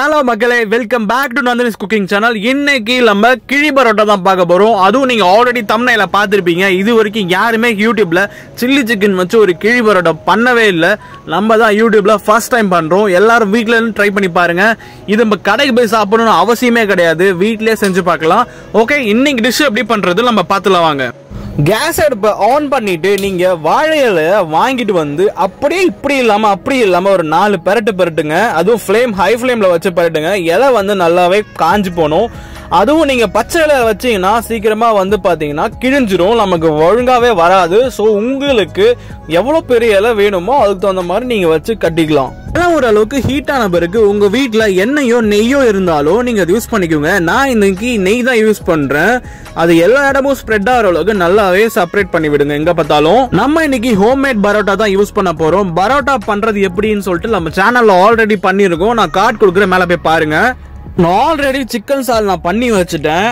Hello मक्कले welcome back to Nandini's cooking channel. इनकी நம்ம கிழி பரோட்டா தான் பார்க்க போறோம்। அதுவும் நீங்க ஆல்ரெடி தம்ப்நெயில பாத்திருப்பீங்க, இதுவரைக்கும் யாருமே யூடியூப்ல சில்லி சிக்கன் வச்சு ஒரு கிழி பரோட்டா பண்ணவே இல்ல, நம்ம தான் யூடியூப்ல ஃபர்ஸ்ட் டைம் பண்றோம்। எல்லாரும் வீட்ல இருந்து ட்ரை பண்ணி பாருங்க, இது நம்ம கடைக்கு போய் சாப்பிடணும்னு அவசியமே கிடையாது, வீட்லயே செஞ்சு பார்க்கலாம்। ஓகே, இன்னைக்கு டிஷ் எப்படி பண்றது நம்ம பாத்துலாம் வாங்க। गैस आन पड़े नहीं वांगिट वो अब इलाम और नालू परट परटें अद फ्लेम हई फ्लेम वैसे परटें इले वो ना कांजीपोनों அதுவும் நீங்க பச்சை இலை வச்சீங்கன்னா சீக்கிரமா வந்து பாத்தீங்கன்னா கிழிஞ்சிரும், நமக்கு ஒழுங்காவே வராது। சோ உங்களுக்கு எவ்வளவு பெரிய இலை வேணுமோ அதுக்கு தகுந்த மாதிரி நீங்க வச்சு கட்டிக்கலாம்। எல்லாம் ஓரளவுக்கு ஹீட் ஆன பிறகு உங்க வீட்டுல எண்ணெயோ நெய்யோ இருந்தாலும் நீங்க அதை யூஸ் பண்ணிக்கோங்க। நான் இன்னைக்கு நெய் தான் யூஸ் பண்றேன், அது எல்லா இடமும் ஸ்ப்ரெட் ஆகிற அளவுக்கு நல்லாவே செப்பரேட் பண்ணி விடுங்க எங்க பார்த்தாலும்। நம்ம இன்னைக்கு ஹோம்மேட் பரோட்டா தான் யூஸ் பண்ண போறோம்। பரோட்டா பண்றது எப்படின்னு சொல்லிட்டு நம்ம சேனல்ல ஆல்ரெடி பண்ணிருக்கோம், நான் கார்டு கொடுக்குற மேல போய் பாருங்க। நான் ஆல்ரெடி சிக்கன் சால்னா பண்ணி வச்சுட்டேன்।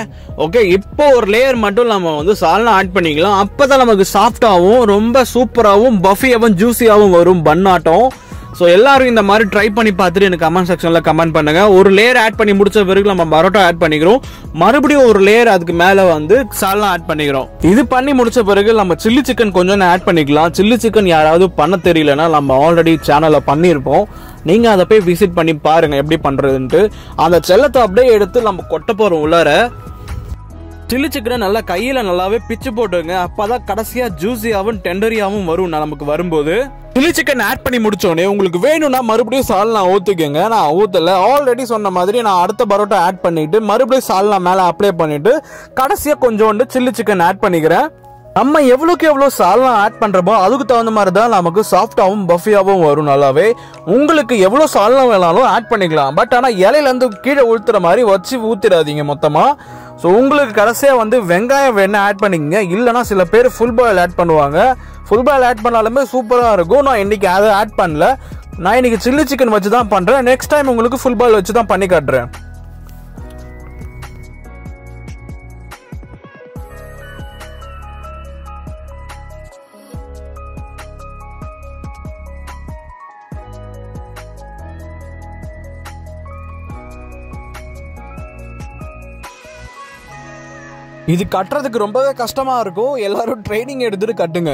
ஓகே, இப்போ ஒரு லேயர் மட்டும் நம்ம வந்து சால்னா ஆட் பண்ணிக்கலாம், அப்பதான் நமக்கு சாஃப்டாகவும் ரொம்ப சூப்பராகவும் பஃபியாகவும் ஜூஸியாகவும் வரும் பண்ணாட்டம்। ஸோ எல்லாரும் இந்த மாதிரி ட்ரை பண்ணி பார்த்துட்டு எனக்கு கமெண்ட் செக்ஷன்ல கமெண்ட் பண்ணுங்க। ஒரு லேயர் ஆட் பண்ணி முடிச்ச பிறகு நம்ம பரோட்டா ஆட் பண்ணிக்கிறோம், மறுபடியும் ஒரு லேயர் அதுக்கு மேல வந்து சால்னா ஆட் பண்ணிக்கிறோம்। இது பண்ணி முடிச்ச பிறகு நம்ம சில்லி சிக்கன் கொஞ்சம் ஆட் பண்ணிக்கலாம்। சில்லி சிக்கன் யாராவது பண்ண தெரியலன்னா நம்ம ஆல்ரெடி சேனல்ல பண்ணியிருப்போம், நீங்க அதை போய் விசிட் பண்ணி பாருங்க எப்படி பண்றதுன்ட்டு। அந்த செல்லத்தை அப்படியே எடுத்து நம்ம கொட்ட போறோம் உள்ளார। சில்லி சிக்கனை நல்லா கையில நல்லாவே பிச்சு போட்டுங்க, அப்பதான் கடைசியா ஜூஸியாவும் டெண்டரியாவும் வரும் நமக்கு வரும்போது। சில்லி சிக்கன் ஆட் பண்ணி முடிச்சோடனே உங்களுக்கு வேணும்னா மறுபடியும் சால்னா ஊத்திக்கோங்க, நான் ஊத்தல। ஆல்ரெடி சொன்ன மாதிரி நான் அடுத்த பரோட்டா ஆட் பண்ணிட்டு மறுபடியும் சால்னா மேல அப்ளை பண்ணிட்டு கடைசியா கொஞ்சோண்டு சில்லி சிக்கன் ஆட் பண்ணிக்கிறேன்। நம்ம எவ்வளோக்கு எவ்வளோ சால்னா ஆட் பண்ணுறப்போ அதுக்கு தகுந்த மாதிரி தான் நமக்கு சாஃப்டாகவும் பஃபியாகவும் வரும் நல்லாவே। உங்களுக்கு எவ்வளோ சால்னா வேணாலும் ஆட் பண்ணிக்கலாம், பட் ஆனால் இலையிலேருந்து கீழே ஊற்றுற மாதிரி வச்சு ஊற்றிடாதீங்க மொத்தமாக। ஸோ உங்களுக்கு கடைசியாக வந்து வெங்காயம் வேணா ஆட் பண்ணிக்கங்க, இல்லைனா சில பேர் ஃபுல் பாயில் ஆட் பண்ணுவாங்க, ஃபுல் பாயில் ஆட் பண்ணாலுமே சூப்பராக இருக்கும்। நான் இன்றைக்கி அதை ஆட் பண்ணல, நான் இன்றைக்கி சில்லி சிக்கன் வச்சு தான் பண்ணுறேன், நெக்ஸ்ட் டைம் உங்களுக்கு ஃபுல் பாயில் வச்சு தான் பண்ணி காட்டுறேன்। இது கட்டுறதுக்கு ரொம்பவே கஷ்டமா இருக்கும், எல்லாரும் ட்ரைனிங் எடுத்துட்டு கட்டுங்க।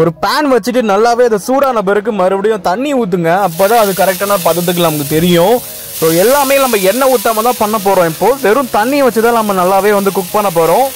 ஒரு பேன் வச்சுட்டு நல்லாவே அதை சூடான பிறகு மறுபடியும் தண்ணி ஊத்துங்க, அப்பதான் அது கரெக்டான பதத்துக்கு நமக்கு தெரியும்। ஸோ எல்லாமே நம்ம எண்ணெய் ஊத்தாம தான் பண்ண போறோம், இப்போ வெறும் தண்ணி வச்சுதான் நம்ம நல்லாவே வந்து குக் பண்ண போறோம்।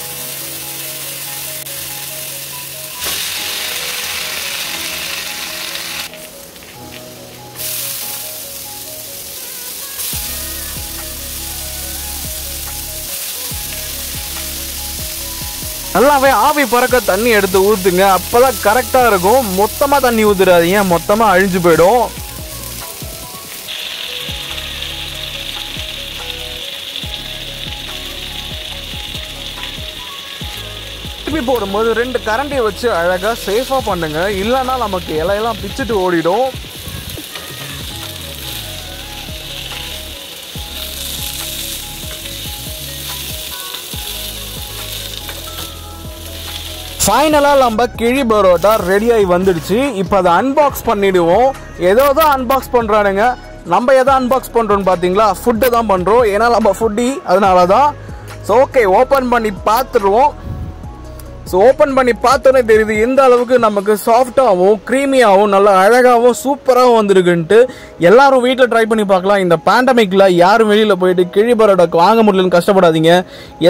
நல்லாவே ஆவி பறக்க தண்ணி எடுத்து ஊற்றுங்க, அப்போதான் கரெக்டாக இருக்கும்। மொத்தமாக தண்ணி ஊற்றுறாதீங்க, மொத்தமாக அழிஞ்சு போயிடும்। திருப்பி போடும்போது ரெண்டு கரண்டியை வச்சு அழகாக சேஃபாக பண்ணுங்க, இல்லைன்னா நமக்கு இலையெல்லாம் பிச்சுட்டு ஓடிடும்। ஃபைனலாக நம்ம கிழி பரோட்டா ரெடியாகி வந்துடுச்சு, இப்போ அதை அன்பாக்ஸ் பண்ணிடுவோம்। ஏதோ தான் அன்பாக்ஸ் பண்ணுறானுங்க, நம்ம எதை அன்பாக்ஸ் பண்ணுறோன்னு பார்த்தீங்களா, ஃபுட்டை தான் பண்ணுறோம், ஏன்னா நம்ம ஃபுட்டி அதனால தான்। ஸோ ஓகே, ஓப்பன் பண்ணி பார்த்துருவோம்। ஸோ ஓப்பன் பண்ணி பார்த்தோன்னே தெரியுது எந்த அளவுக்கு நமக்கு சாஃப்டாகவும் க்ரீமியாகவும் நல்லா அழகாகவும் சூப்பராகவும் வந்திருக்குன்ட்டு। எல்லாரும் வீட்டில் ட்ரை பண்ணி பார்க்கலாம்। இந்த பேண்டமிக்கில் யாரும் வெளியில் போயிட்டு கிழி பரோட்டாக்கு வாங்க முடியலன்னு கஷ்டப்படாதீங்க,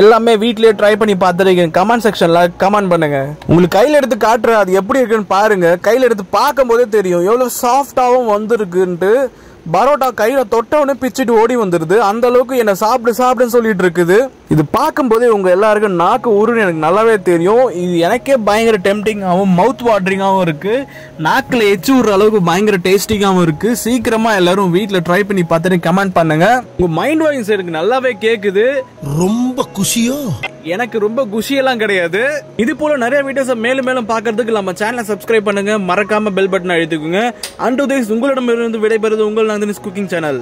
எல்லாமே வீட்லேயே ட்ரை பண்ணி பார்த்துருக்கீங்க। கமெண்ட் செக்ஷனில் கமெண்ட் பண்ணுங்கள், உங்களுக்கு கையில் எடுத்து காட்டுறேன் அது எப்படி இருக்குன்னு பாருங்கள்। கையில் எடுத்து பார்க்கும்போதே தெரியும் எவ்வளோ சாஃப்டாகவும் வந்திருக்குன்ட்டு। பரோட்டா கையில தொட்டவனே பிச்சுட்டு ஓடி வந்துருது, அந்த அளவுக்கு என்ன சாப்பிடு சாப்பிடுன்னு சொல்லிட்டு இருக்குது। இது பார்க்கும்போதே உங்க எல்லாருக்கும் நாக்கு ஊருன்னு எனக்கு நல்லாவே தெரியும், இது எனக்கே பயங்கர டெம்டிங்காகவும் மவுத் வாட்டரிங்காகவும் இருக்கு, நாக்கில் எச்சு விடுற அளவுக்கு பயங்கர டேஸ்டிங்காகவும் இருக்கு। சீக்கிரமா எல்லாரும் வீட்டில் ட்ரை பண்ணி பார்த்துட்டு கமெண்ட் பண்ணுங்க, உங்க மைண்ட் வாய்ஸ் எனக்கு நல்லாவே கேக்குது। ரொம்ப குஷியோ? எனக்கு ரொம்ப குஷியெல்லாம் கிடையாது। இது போல நிறைய வீடியோஸை மேலும் மேலும் பார்க்கறதுக்கு நம்ம சேனலை சப்ஸ்கிரைப் பண்ணுங்க, மறக்காம பெல் பட்டனை அழுத்திக்கோங்க। அண்டு திஸ் உங்களிடமிருந்து விடைபெறுவது உங்கள் நந்தினிஸ் குக்கிங் சேனல்।